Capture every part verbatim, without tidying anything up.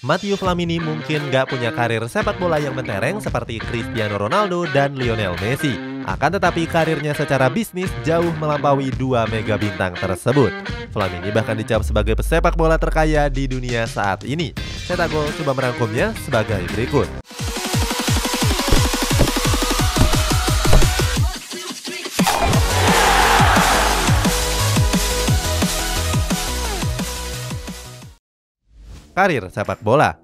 Mathieu Flamini mungkin nggak punya karir sepak bola yang mentereng seperti Cristiano Ronaldo dan Lionel Messi. Akan tetapi karirnya secara bisnis jauh melampaui dua mega bintang tersebut. Flamini bahkan dicap sebagai pesepak bola terkaya di dunia saat ini. Cetakgol coba merangkumnya sebagai berikut. Karir sepak bola.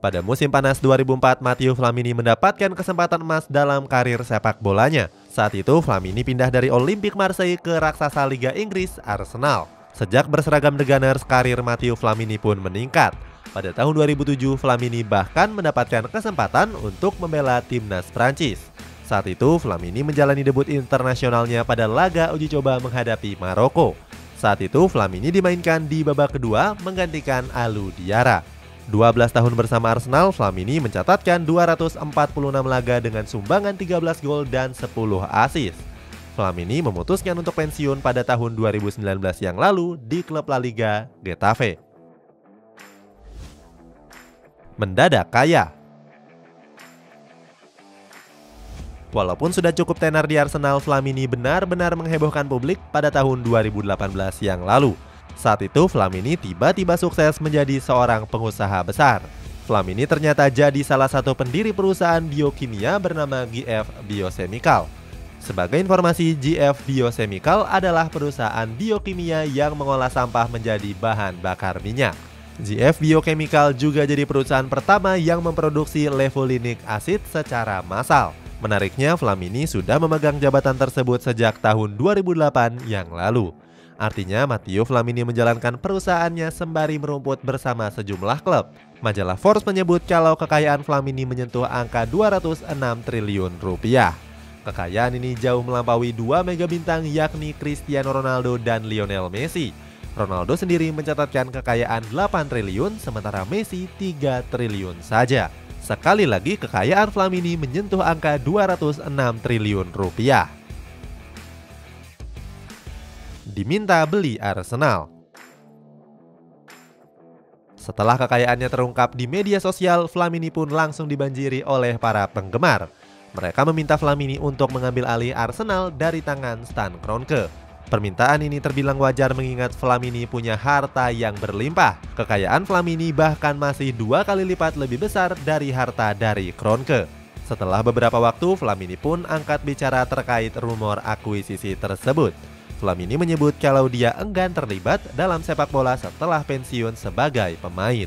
Pada musim panas dua ribu empat, Mathieu Flamini mendapatkan kesempatan emas dalam karir sepak bolanya. Saat itu, Flamini pindah dari Olympique Marseille ke raksasa Liga Inggris, Arsenal. Sejak berseragam The Gunners, karir Mathieu Flamini pun meningkat. Pada tahun dua ribu tujuh, Flamini bahkan mendapatkan kesempatan untuk membela timnas Prancis. Saat itu, Flamini menjalani debut internasionalnya pada laga uji coba menghadapi Maroko. Saat itu, Flamini dimainkan di babak kedua menggantikan Alou Diarra. dua belas tahun bersama Arsenal, Flamini mencatatkan dua ratus empat puluh enam laga dengan sumbangan tiga belas gol dan sepuluh assist. Flamini memutuskan untuk pensiun pada tahun dua ribu sembilan belas yang lalu di klub La Liga, Getafe. Mendadak kaya. Walaupun sudah cukup tenar di Arsenal, Flamini benar-benar menghebohkan publik pada tahun dua ribu delapan belas yang lalu. Saat itu, Flamini tiba-tiba sukses menjadi seorang pengusaha besar. Flamini ternyata jadi salah satu pendiri perusahaan biokimia bernama G F Biochemical. Sebagai informasi, G F Biochemical adalah perusahaan biokimia yang mengolah sampah menjadi bahan bakar minyak. G F Biochemical juga jadi perusahaan pertama yang memproduksi levulinic acid secara massal. Menariknya, Flamini sudah memegang jabatan tersebut sejak tahun dua ribu delapan yang lalu. Artinya, Mathieu Flamini menjalankan perusahaannya sembari merumput bersama sejumlah klub. Majalah Forbes menyebut kalau kekayaan Flamini menyentuh angka dua ratus enam triliun rupiah. Kekayaan ini jauh melampaui dua mega bintang yakni Cristiano Ronaldo dan Lionel Messi. Ronaldo sendiri mencatatkan kekayaan delapan triliun, sementara Messi tiga triliun saja. Sekali lagi, kekayaan Flamini menyentuh angka dua ratus enam triliun rupiah. Diminta beli Arsenal. Setelah kekayaannya terungkap di media sosial, Flamini pun langsung dibanjiri oleh para penggemar. Mereka meminta Flamini untuk mengambil alih Arsenal dari tangan Stan Kroenke. Permintaan ini terbilang wajar mengingat Flamini punya harta yang berlimpah. Kekayaan Flamini bahkan masih dua kali lipat lebih besar dari harta dari Kroenke. Setelah beberapa waktu, Flamini pun angkat bicara terkait rumor akuisisi tersebut. Flamini menyebut kalau dia enggan terlibat dalam sepak bola setelah pensiun sebagai pemain.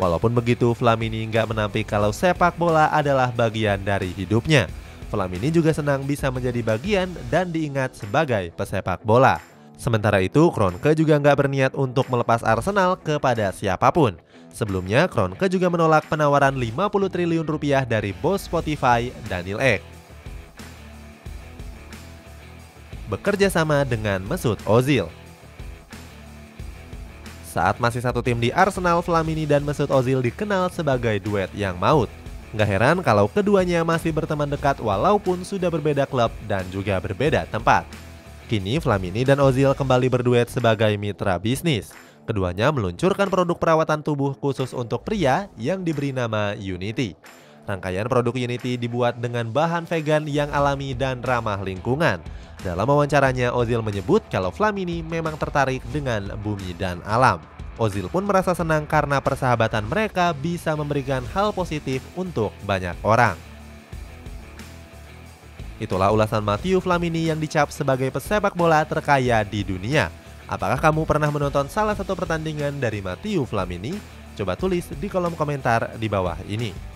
Walaupun begitu, Flamini nggak menampik kalau sepak bola adalah bagian dari hidupnya. Flamini juga senang bisa menjadi bagian dan diingat sebagai pesepak bola. Sementara itu, Kroenke juga nggak berniat untuk melepas Arsenal kepada siapapun. Sebelumnya, Kroenke juga menolak penawaran lima puluh triliun rupiah dari bos Spotify, Daniel Ek. Bekerja sama dengan Mesut Ozil. Saat masih satu tim di Arsenal, Flamini dan Mesut Ozil dikenal sebagai duet yang maut. Nggak heran kalau keduanya masih berteman dekat walaupun sudah berbeda klub dan juga berbeda tempat. Kini Flamini dan Ozil kembali berduet sebagai mitra bisnis. Keduanya meluncurkan produk perawatan tubuh khusus untuk pria yang diberi nama Unity. Rangkaian produk Unity dibuat dengan bahan vegan yang alami dan ramah lingkungan. Dalam wawancaranya, Ozil menyebut kalau Flamini memang tertarik dengan bumi dan alam. Ozil pun merasa senang karena persahabatan mereka bisa memberikan hal positif untuk banyak orang. Itulah ulasan Mathieu Flamini yang dicap sebagai pesepak bola terkaya di dunia. Apakah kamu pernah menonton salah satu pertandingan dari Mathieu Flamini? Coba tulis di kolom komentar di bawah ini.